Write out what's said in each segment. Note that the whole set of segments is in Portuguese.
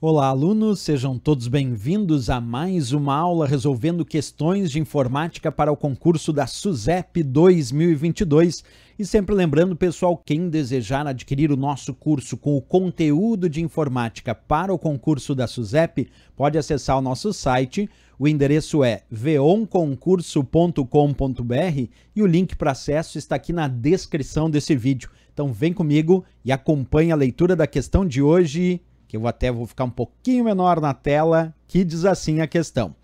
Olá, alunos! Sejam todos bem-vindos a mais uma aula resolvendo questões de informática para o concurso da SUSEPE 2022. E sempre lembrando, pessoal, quem desejar adquirir o nosso curso com o conteúdo de informática para o concurso da SUSEPE, pode acessar o nosso site. O endereço é veonconcurso.com.br e o link para acesso está aqui na descrição desse vídeo. Então vem comigo e acompanhe a leitura da questão de hoje, que eu até vou ficar um pouquinho menor na tela, que diz assim a questão.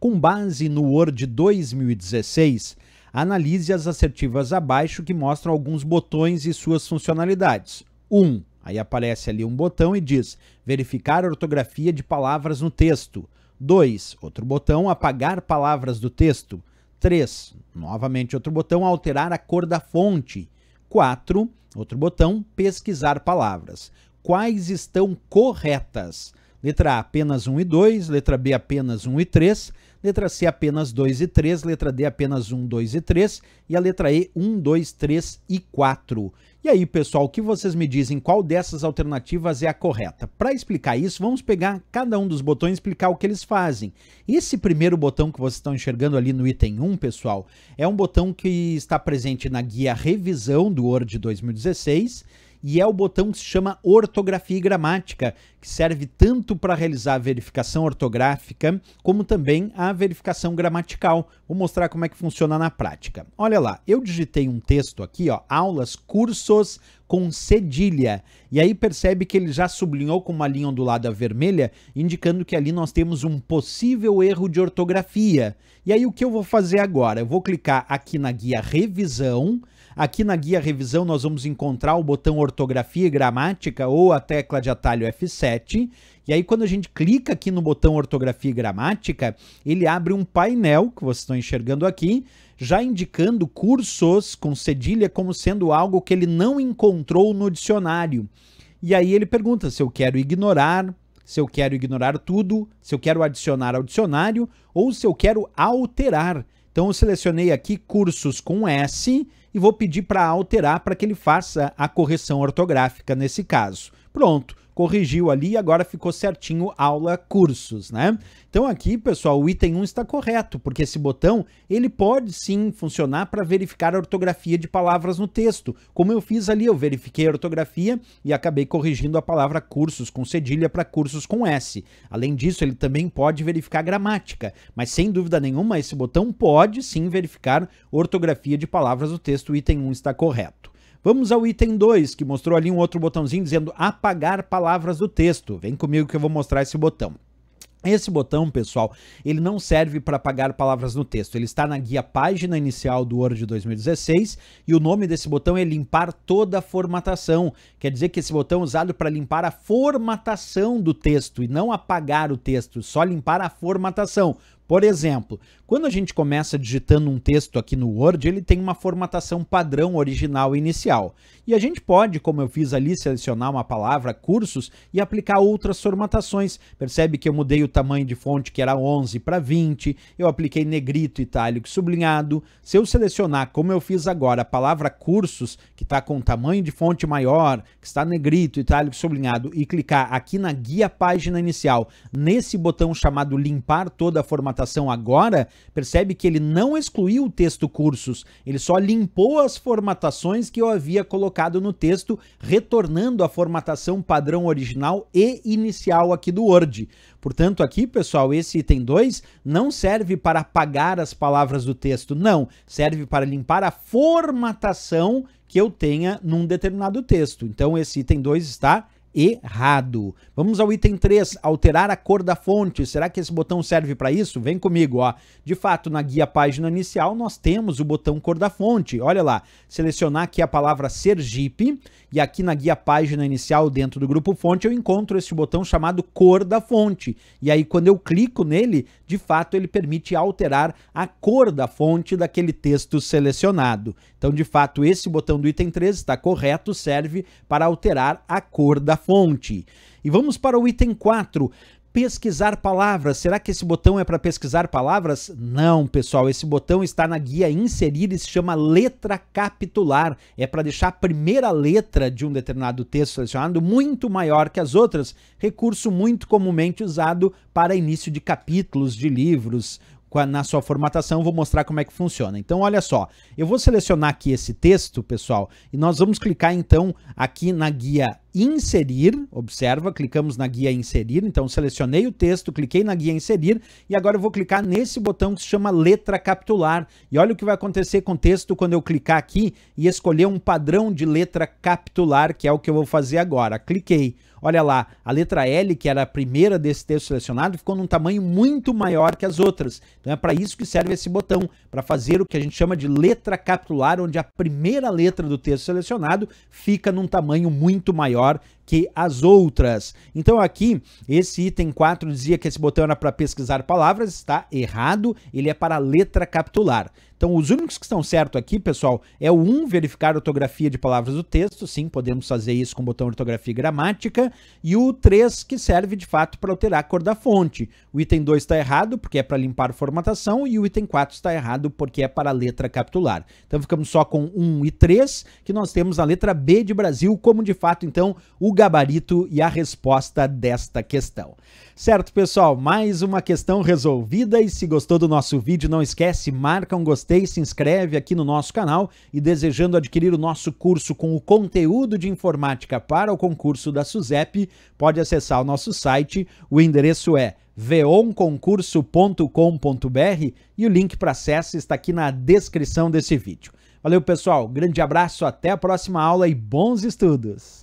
Com base no Word 2016, analise as assertivas abaixo que mostram alguns botões e suas funcionalidades. 1. Aí aparece ali um botão e diz, verificar a ortografia de palavras no texto. 2. Outro botão, apagar palavras do texto. 3. Novamente outro botão, alterar a cor da fonte. 4. Outro botão, pesquisar palavras. Quais estão corretas? Letra A, apenas 1 e 2, letra B, apenas 1 e 3, letra C, apenas 2 e 3, letra D, apenas 1, 2 e 3, e a letra E, 1, 2, 3 e 4. E aí, pessoal, o que vocês me dizem? Qual dessas alternativas é a correta? Para explicar isso, vamos pegar cada um dos botões e explicar o que eles fazem. Esse primeiro botão que vocês estão enxergando ali no item 1, pessoal, é um botão que está presente na guia Revisão do Word 2016, e é o botão que se chama Ortografia e Gramática, que serve tanto para realizar a verificação ortográfica, como também a verificação gramatical. Vou mostrar como é que funciona na prática. Olha lá, eu digitei um texto aqui, ó, aulas, cursos com cedilha, e aí percebe que ele já sublinhou com uma linha ondulada vermelha, indicando que ali nós temos um possível erro de ortografia. E aí o que eu vou fazer agora? Eu vou clicar aqui na guia Revisão. Aqui na guia Revisão nós vamos encontrar o botão Ortografia e Gramática ou a tecla de atalho F7. E aí quando a gente clica aqui no botão Ortografia e Gramática, ele abre um painel, que vocês estão enxergando aqui, já indicando cursos com cedilha como sendo algo que ele não encontrou no dicionário. E aí ele pergunta se eu quero ignorar, se eu quero ignorar tudo, se eu quero adicionar ao dicionário ou se eu quero alterar. Então eu selecionei aqui cursos com S e vou pedir para alterar para que ele faça a correção ortográfica nesse caso. Pronto, corrigiu ali e agora ficou certinho aula cursos, né? Então aqui, pessoal, o item 1 está correto, porque esse botão ele pode sim funcionar para verificar a ortografia de palavras no texto. Como eu fiz ali, eu verifiquei a ortografia e acabei corrigindo a palavra cursos com cedilha para cursos com S. Além disso, ele também pode verificar a gramática, mas sem dúvida nenhuma esse botão pode sim verificar ortografia de palavras no texto. O item 1 está correto. Vamos ao item 2, que mostrou ali um outro botãozinho dizendo apagar palavras do texto. Vem comigo que eu vou mostrar esse botão. Esse botão, pessoal, ele não serve para apagar palavras no texto. Ele está na guia Página Inicial do Word 2016 e o nome desse botão é limpar toda a formatação. Quer dizer que esse botão é usado para limpar a formatação do texto e não apagar o texto, só limpar a formatação. Por exemplo, quando a gente começa digitando um texto aqui no Word, ele tem uma formatação padrão original inicial. E a gente pode, como eu fiz ali, selecionar uma palavra, cursos, e aplicar outras formatações. Percebe que eu mudei o tamanho de fonte, que era 11 para 20, eu apliquei negrito, itálico, sublinhado. Se eu selecionar, como eu fiz agora, a palavra cursos, que está com tamanho de fonte maior, que está negrito, itálico, sublinhado, e clicar aqui na guia Página Inicial, nesse botão chamado limpar toda a formatação, agora, percebe que ele não excluiu o texto cursos, ele só limpou as formatações que eu havia colocado no texto, retornando a formatação padrão original e inicial aqui do Word. Portanto, aqui, pessoal, esse item 2 não serve para apagar as palavras do texto, não, serve para limpar a formatação que eu tenha num determinado texto. Então, esse item 2 está errado. Vamos ao item 3, alterar a cor da fonte. Será que esse botão serve para isso? Vem comigo, ó. De fato, na guia Página Inicial, nós temos o botão cor da fonte. Olha lá, selecionar aqui a palavra Sergipe, e aqui na guia Página Inicial, dentro do grupo fonte, eu encontro esse botão chamado cor da fonte. E aí, quando eu clico nele, de fato, ele permite alterar a cor da fonte daquele texto selecionado. Então, de fato, esse botão do item 3 está correto, serve para alterar a cor da fonte. E vamos para o item 4. pesquisar palavras. Será que esse botão é para pesquisar palavras? Não, pessoal, esse botão está na guia inserir e se chama letra capitular. É para deixar a primeira letra de um determinado texto selecionado muito maior que as outras, recurso muito comumente usado para início de capítulos de livros. Na sua formatação, vou mostrar como é que funciona. Então, olha só, eu vou selecionar aqui esse texto, pessoal, e nós vamos clicar, então, aqui na guia inserir, observa, clicamos na guia inserir, então selecionei o texto, cliquei na guia inserir, e agora eu vou clicar nesse botão que se chama letra capitular, e olha o que vai acontecer com o texto quando eu clicar aqui e escolher um padrão de letra capitular, que é o que eu vou fazer agora. Cliquei, olha lá, a letra L, que era a primeira desse texto selecionado, ficou num tamanho muito maior que as outras, então é para isso que serve esse botão, para fazer o que a gente chama de letra capitular, onde a primeira letra do texto selecionado fica num tamanho muito maior que as outras. Então aqui, esse item 4 dizia que esse botão era para pesquisar palavras, está errado, ele é para letra capitular. Então os únicos que estão certos aqui, pessoal, é o 1, verificar a ortografia de palavras do texto, sim, podemos fazer isso com o botão ortografia e gramática, e o 3, que serve de fato para alterar a cor da fonte. O item 2 está errado, porque é para limpar formatação, e o item 4 está errado, porque é para letra capitular. Então ficamos só com 1 e 3, que nós temos a letra B de Brasil, como de fato, então, o gabarito e a resposta desta questão. Certo, pessoal? Mais uma questão resolvida, e se gostou do nosso vídeo, não esquece, marca um gostei, se inscreve aqui no nosso canal, e desejando adquirir o nosso curso com o conteúdo de informática para o concurso da SUSEPE, pode acessar o nosso site, o endereço é veonconcurso.com.br, e o link para acesso está aqui na descrição desse vídeo. Valeu, pessoal, grande abraço, até a próxima aula e bons estudos!